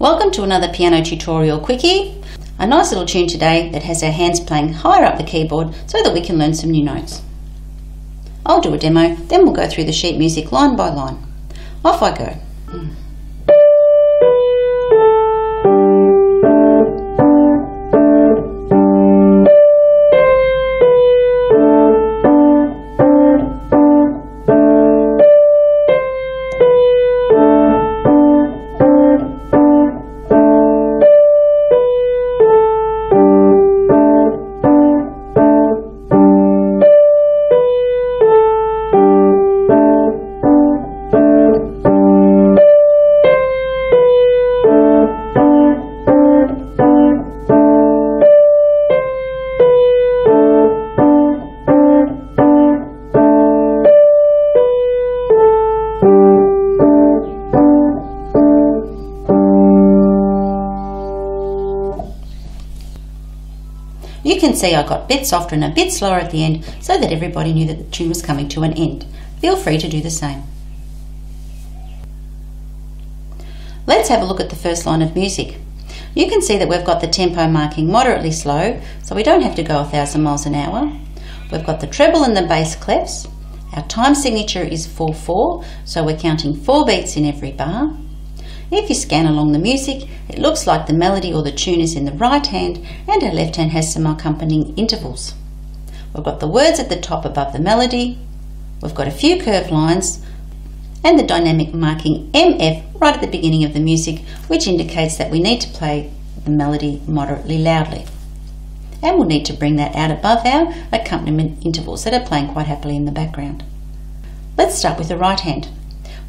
Welcome to another piano tutorial quickie. A nice little tune today that has our hands playing higher up the keyboard so that we can learn some new notes. I'll do a demo, then we'll go through the sheet music line by line. Off I go. You can see I got a bit softer and a bit slower at the end so that everybody knew that the tune was coming to an end. Feel free to do the same. Let's have a look at the first line of music. You can see that we've got the tempo marking moderately slow, so we don't have to go 1,000 miles an hour. We've got the treble and the bass clefs. Our time signature is 4/4, so we're counting 4 beats in every bar. If you scan along the music, it looks like the melody or the tune is in the right hand and our left hand has some accompanying intervals. We've got the words at the top above the melody, we've got a few curved lines and the dynamic marking MF right at the beginning of the music, which indicates that we need to play the melody moderately loudly. And we'll need to bring that out above our accompaniment intervals that are playing quite happily in the background. Let's start with the right hand.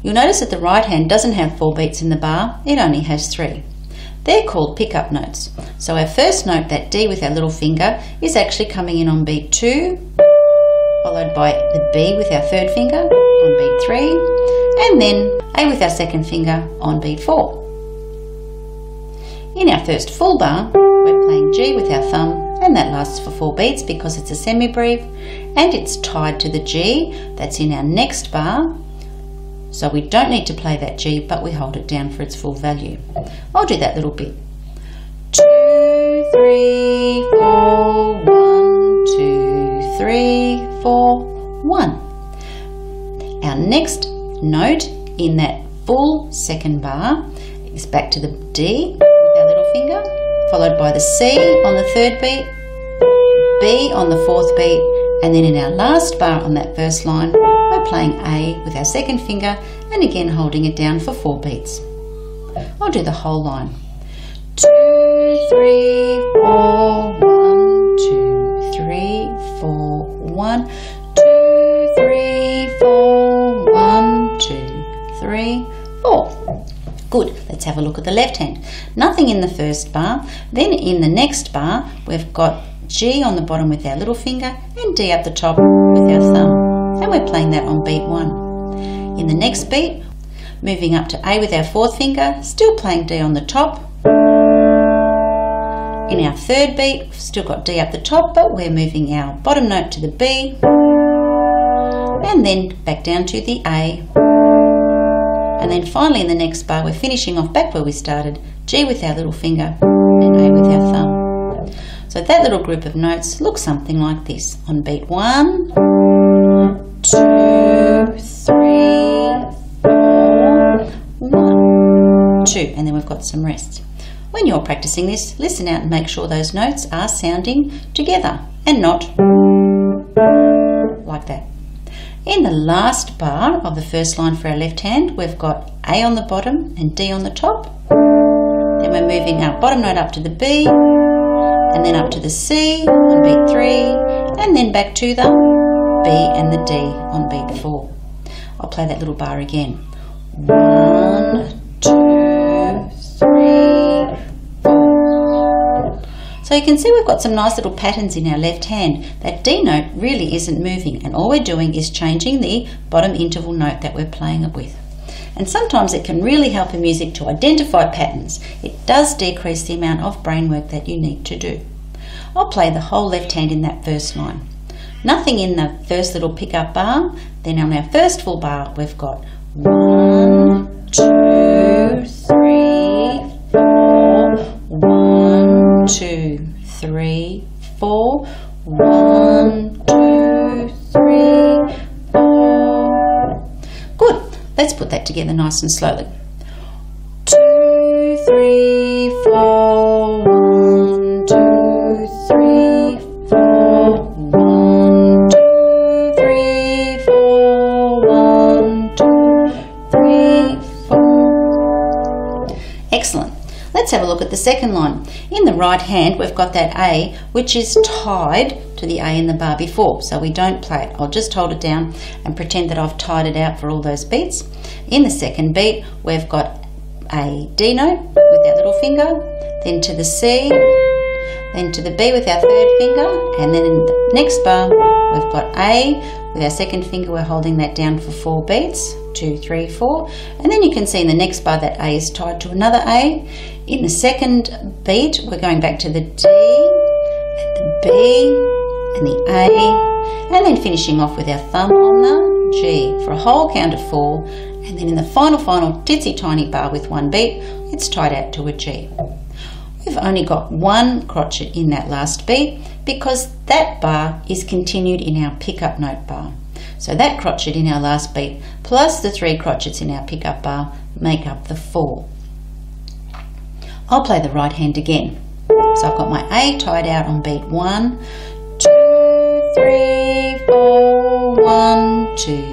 You'll notice that the right hand doesn't have 4 beats in the bar, it only has 3. They're called pickup notes. So our first note, that D with our little finger, is actually coming in on beat 2, followed by the B with our third finger on beat 3, and then A with our second finger on beat 4. In our first full bar, we're playing G with our thumb, and that lasts for 4 beats because it's a semibreve, and it's tied to the G that's in our next bar. So we don't need to play that G, but we hold it down for its full value. I'll do that little bit. 2, 3, 4, 1, 2, 3, 4, 1. Our next note in that full second bar is back to the D with our little finger, followed by the C on the third beat, B on the fourth beat, and then in our last bar on that first line, we're playing A with our second finger and again holding it down for 4 beats. I'll do the whole line. 2, 3, 4, 1, 2, 3, 4, 1, 2, 3, 4, 1, 2, 3, 4. Good, let's have a look at the left hand. Nothing in the first bar, then in the next bar we've got G on the bottom with our little finger and D up the top with our thumb. And we're playing that on beat 1. In the next beat, moving up to A with our fourth finger, still playing D on the top. In our third beat, we've still got D up the top, but we're moving our bottom note to the B, and then back down to the A. And then finally in the next bar, we're finishing off back where we started, G with our little finger and A with our thumb. So that little group of notes looks something like this on beat 1. 2, 3, 4, 1, 2, and then we've got some rest. When you're practicing this, listen out and make sure those notes are sounding together and not like that. In the last bar of the first line for our left hand, we've got A on the bottom and D on the top. Then we're moving our bottom note up to the B, and then up to the C on beat 3, and then back to the B and the D on beat 4. I'll play that little bar again. 1, 2, 3, 4. So you can see we've got some nice little patterns in our left hand. That D note really isn't moving, and all we're doing is changing the bottom interval note that we're playing it with. And sometimes it can really help in music to identify patterns. It does decrease the amount of brain work that you need to do. I'll play the whole left hand in that first line. Nothing in the first little pickup bar, then on our first full bar we've got 1, 2, 3, 4. three, four. 1, 2, 3, 4. Good. Let's put that together nice and slowly. 2, 3, 4. 1, 2, 3, 4. 1, 2, 3, 4. 1, 2, 3, 4. Excellent. Let's have a look at the second line. In the right hand, we've got that A, which is tied to the A in the bar before, so we don't play it. I'll just hold it down and pretend that I've tied it out for all those beats. In the second beat, we've got a D note with our little finger, then to the C, then to the B with our third finger, and then in the next bar, we've got A. With our second finger, we're holding that down for 4 beats. 2, 3, 4, and then you can see in the next bar that A is tied to another A. In the second beat, we're going back to the D, and the B, and the A, and then finishing off with our thumb on the G for a whole count of 4, and then in the final titsy tiny bar with 1 beat, it's tied out to a G. We've only got 1 crotchet in that last beat because that bar is continued in our pickup note bar. So that crotchet in our last beat plus the 3 crotchets in our pickup bar make up the 4. I'll play the right hand again. So I've got my A tied out on beat 1, 2, 3, 4, 1, 2,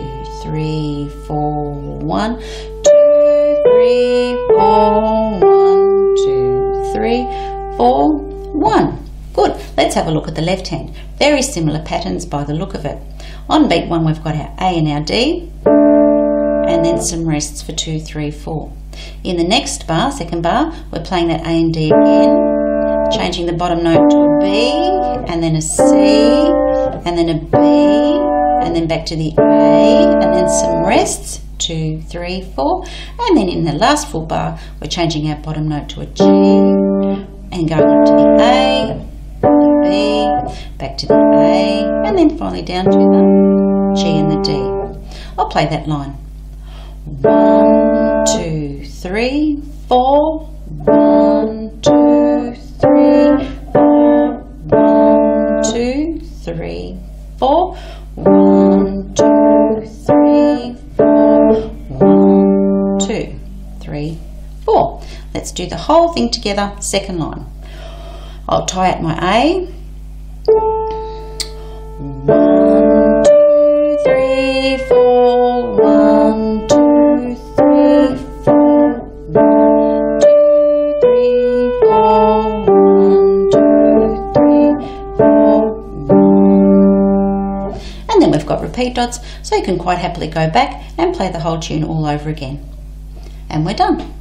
3, 4, 1, 2, 3, 4, 1, 2, 3, 4, 1. Good. Let's have a look at the left hand. Very similar patterns by the look of it. On beat 1, we've got our A and our D, and then some rests for 2, 3, 4. In the next bar, second bar, we're playing that A and D again, changing the bottom note to a B, and then a C, and then a B, and then back to the A, and then some rests, 2, 3, 4, and then in the last full bar, we're changing our bottom note to a G, and going up to the A, the B, back to the A, and then finally down to the G and the D. I'll play that line. 1, 2, 3, 4. 1, 2, 3, 4. 1, 2, 3, 4. 1, 2, 3, 4. 1, 2, 3, 4. Let's do the whole thing together, second line. I'll tie out my A. 1, 2, 3, 4. 1, 2, 3, 4. 1, 2, 3, 4. 1, 2, 3, 4. 1. And then we've got repeat dots, so you can quite happily go back and play the whole tune all over again. And we're done.